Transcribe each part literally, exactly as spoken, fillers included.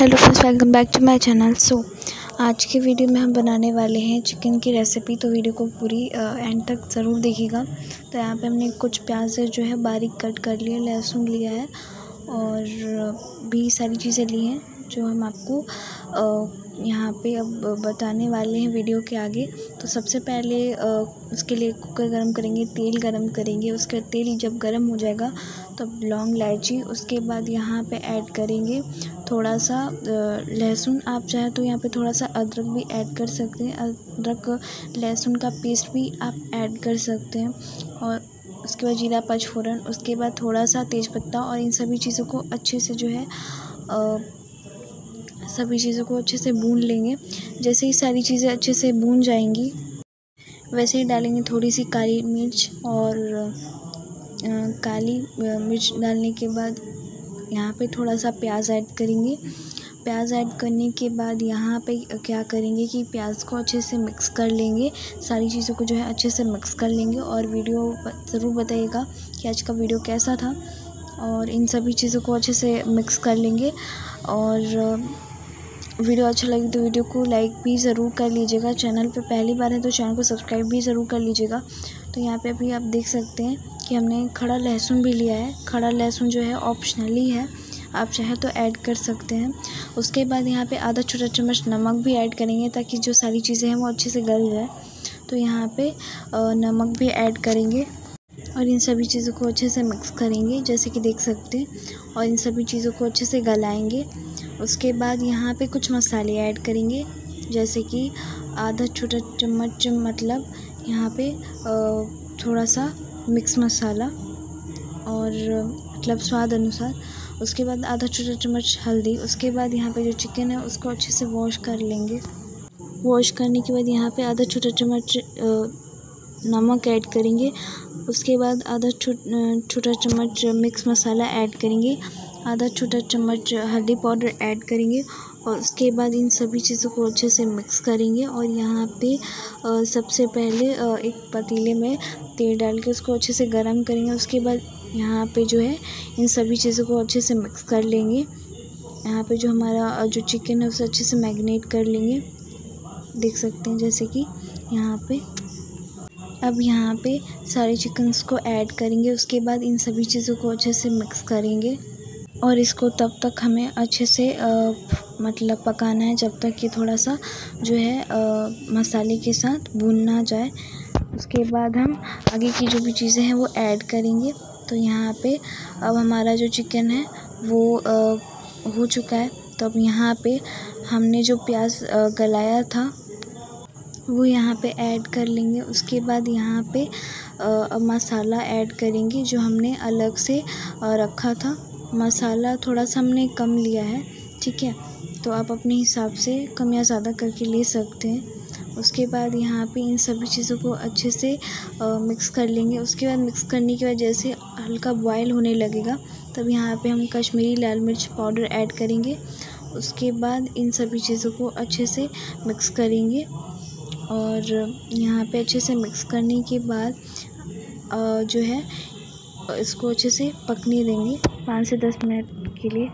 Hello friends, welcome back to my channel. So आज के video में हम बनाने वाले हैं चिकन की रेसिपी, तो वीडियो को पूरी एंड तक ज़रूर देखिएगा। तो यहाँ पे हमने कुछ प्याज जो है बारीक कट कर लिए, लहसुन लिया है और भी सारी चीज़ें ली हैं जो हम आपको आ, यहाँ पे अब बताने वाले हैं वीडियो के आगे। तो सबसे पहले आ, उसके लिए कुकर गरम करेंगे, तेल गरम करेंगे। उसका तेल जब गरम हो जाएगा तब लौंग इलायची, उसके बाद यहाँ पे ऐड करेंगे थोड़ा सा लहसुन। आप चाहे तो यहाँ पे थोड़ा सा अदरक भी ऐड कर सकते हैं, अदरक लहसुन का पेस्ट भी आप ऐड कर सकते हैं। और उसके बाद जीरा पचफोरन, उसके बाद थोड़ा सा तेज़पत्ता, और इन सभी चीज़ों को अच्छे से जो है आ, सभी चीज़ों को अच्छे से भून लेंगे। जैसे ही सारी चीज़ें अच्छे से भून जाएंगी वैसे ही डालेंगे थोड़ी सी काली मिर्च। और आ, काली मिर्च डालने के बाद यहाँ पे थोड़ा सा प्याज ऐड करेंगे। प्याज ऐड करने के बाद यहाँ पे क्या करेंगे कि प्याज को अच्छे से मिक्स कर लेंगे, सारी चीज़ों को जो है अच्छे से मिक्स कर लेंगे। और वीडियो ज़रूर बताइएगा कि आज का वीडियो कैसा था। और इन सभी चीज़ों को अच्छे से मिक्स कर लेंगे। और वीडियो अच्छा लगे तो वीडियो को लाइक भी ज़रूर कर लीजिएगा। चैनल पे पहली बार है तो चैनल को सब्सक्राइब भी ज़रूर कर लीजिएगा। तो यहाँ पे अभी आप देख सकते हैं कि हमने खड़ा लहसुन भी लिया है। खड़ा लहसुन जो है ऑप्शनली है, आप चाहे तो ऐड कर सकते हैं। उसके बाद यहाँ पे आधा छोटा चम्मच नमक भी ऐड करेंगे ताकि जो सारी चीज़ें हैं वो अच्छे से गल जाए। तो यहाँ पे नमक भी ऐड करेंगे और इन सभी चीज़ों को अच्छे से मिक्स करेंगे जैसे कि देख सकते हैं। और इन सभी चीज़ों को अच्छे से गलाएंगे। उसके बाद यहाँ पे कुछ मसाले ऐड करेंगे, जैसे कि आधा छोटा चम्मच, मतलब यहाँ पे थोड़ा सा मिक्स मसाला और मतलब स्वाद अनुसार। उसके बाद आधा छोटा चम्मच हल्दी। उसके बाद यहाँ पे जो चिकन है उसको अच्छे से वॉश कर लेंगे। वॉश करने के बाद यहाँ पे आधा छोटा चम्मच नमक ऐड करेंगे। उसके बाद आधा छोटा चम्मच मिक्स मसाला ऐड करेंगे, आधा छोटा चम्मच हल्दी पाउडर ऐड करेंगे। और उसके बाद इन सभी चीज़ों को अच्छे से मिक्स करेंगे। और यहाँ पे सबसे पहले एक पतीले में तेल डाल के उसको अच्छे से गर्म करेंगे। उसके बाद यहाँ पे जो है इन सभी चीज़ों को अच्छे से मिक्स कर लेंगे। यहाँ पे जो हमारा जो चिकन है उसे अच्छे से मैरिनेट कर लेंगे, देख सकते हैं जैसे कि यहाँ पे। अब यहाँ पे सारे चिकन्स को ऐड करेंगे। उसके बाद इन सभी चीज़ों को अच्छे से मिक्स करेंगे और इसको तब तक हमें अच्छे से आ, मतलब पकाना है जब तक कि थोड़ा सा जो है आ, मसाले के साथ भून ना जाए। उसके बाद हम आगे की जो भी चीज़ें हैं वो ऐड करेंगे। तो यहाँ पे अब हमारा जो चिकन है वो आ, हो चुका है। तो अब यहाँ पे हमने जो प्याज आ, गलाया था वो यहाँ पे ऐड कर लेंगे। उसके बाद यहाँ पे आ, मसाला ऐड करेंगे जो हमने अलग से आ, रखा था। मसाला थोड़ा सा हमने कम लिया है, ठीक है, तो आप अपने हिसाब से कम या ज़्यादा करके ले सकते हैं। उसके बाद यहाँ पे इन सभी चीज़ों को अच्छे से आ, मिक्स कर लेंगे। उसके बाद मिक्स करने के बाद जैसे हल्का बॉयल होने लगेगा तब यहाँ पे हम कश्मीरी लाल मिर्च पाउडर ऐड करेंगे। उसके बाद इन सभी चीज़ों को अच्छे से मिक्स करेंगे। और यहाँ पे अच्छे से मिक्स करने के बाद आ, जो है इसको अच्छे से पकने देंगे पाँच से दस मिनट के लिए।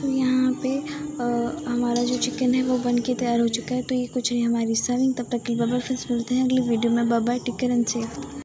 तो यहाँ पे आ, हमारा जो चिकन है वो बन के तैयार हो चुका है। तो ये कुछ है हमारी सर्विंग। तब तक के लिए बाय बाय फ्रेंड्स, मिलते हैं अगली वीडियो में। Bye bye, take care and safe.